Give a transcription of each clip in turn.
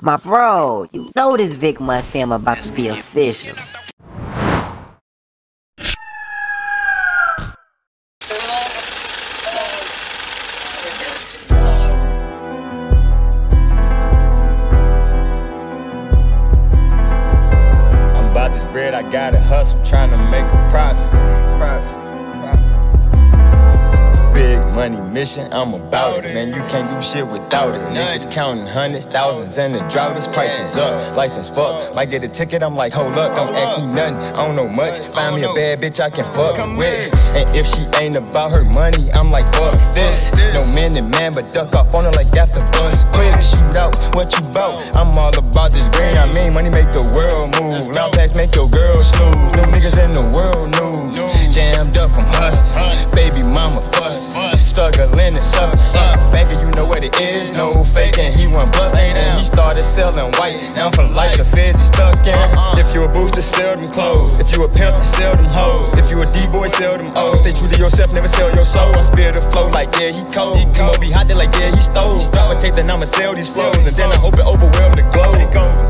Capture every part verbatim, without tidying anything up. My bro, you know this Vick Mont film about to be official. I'm about this bread, I gotta hustle, trying to make a profit. Profit. Money mission, I'm about it, man, you can't do shit without it. Niggas counting hundreds, thousands, and the drought is prices up. License fuck, might get a ticket, I'm like, hold up, don't ask me nothing, I don't know much. Find me a bad bitch I can fuck with, and if she ain't about her money, I'm like, fuck this. No man and man, but duck off on her like that's the bus. Quick, shoot out, what you bout? I'm all about this green, I mean, money make the world move. Loud packs make your girl snooze, no niggas in the world news. Jammed up, I'm hustling, baby mama fussed. Struggling and suffering, banker, you know what it is. No faking, he went bluffing. He started selling white, now for life the feds is stuck in. If you a booster, sell them clothes. If you a pimp, sell them hoes. If you a D-boy, sell them O's. Stay true to yourself, never sell your soul. I spill the flow like, yeah, he cold. He cold, be hot there like, yeah, he stole. Stop and take the number, sell these flows, and then I hope it overwhelm the globe.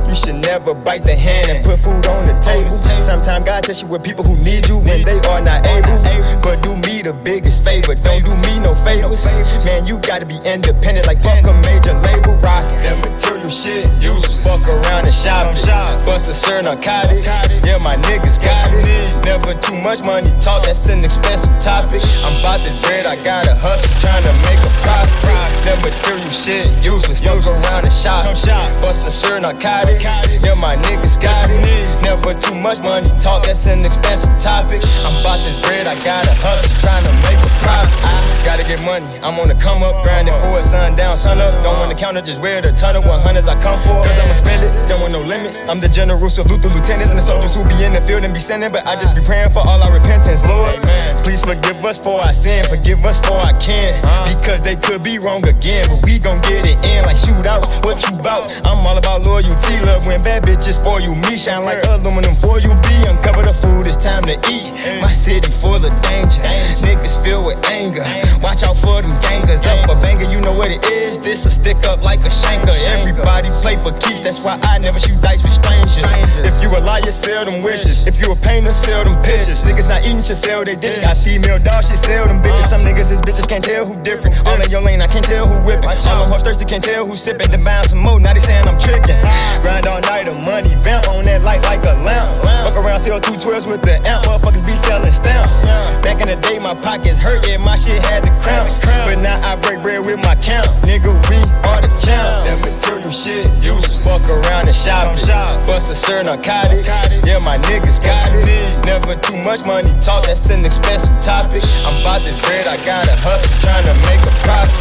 You should never bite the hand and put food on the table. Sometimes God tests you with people who need you when they are not able. But do me the biggest favor, don't do me no favors. Man, you gotta be independent like fuck a major label. Rockin' that material shit, useless. Fuck around and shop it, bust a certain narcotics. Yeah, my niggas got it. Never too much money talk, that's an expensive topic. I'm about this bread, I gotta hustle, tryna make a profit. That material shit, useless. Fuck around and shop it, bust a certain narcotics. Yeah, my niggas got it. Never too much money talk, that's an expensive topic. I'm about this bread, I gotta hustle, tryna make a profit. I gotta get money, I'm on the come up, grinding for it, sun down, sun up. Don't want to counter, just wear the ton of hundreds I come for. Cause I'ma spend it, don't want no limits. I'm the general, salute the lieutenants and the soldiers who be in the field and be sending. But I just be praying for all our repentance, Lord. Please forgive us for our sin, forgive us for our kin. Because they could be wrong again, but we gon' get it in like shootouts. What you bout? I'm all about loyalty, love when bad bitches spoil you. Me shine like aluminum foil, you be uncover the food, it's time to eat. My city full of danger, niggas filled with anger. Watch out for them gangers, up a banger, you know what it is. This a stick up like a shanker. Everybody play for keeps, that's why I never shoot dice with strangers. If you a liar, sell them wishes. If you a painter, sell them pictures. Niggas not eating, should sell they dishes. Got female dogs, should sell them bitches. Some niggas is bitches, can't tell who different. All in your lane, I can't tell who whipping. All them hoes thirsty, can't tell who sipping. Then buying some more, now they saying I'm tricking. Grind all night, a money vamp on that light like a lamp. Fuck around, sell two twirls with the amp. Motherfuckers be selling stamps. Back in the day, my pockets hurt, yeah, my shit had the cramps. But now I break bread with my count. Nigga, we are the champs. That material shit, useless. Fuck around and shop it, bust a certain narcotics. Yeah, my niggas got it. Never too much money talk, that's an expensive topic. I'm about this bread, I gotta hustle, tryna make a profit.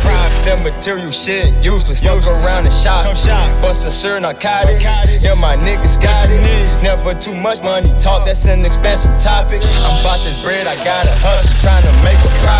That material shit, useless. Fuck around and shop it, bust a certain narcotics. Yeah, my niggas got it. Never too much money talk, that's an expensive topic. I'm about this bread, I gotta hustle, tryna make a profit.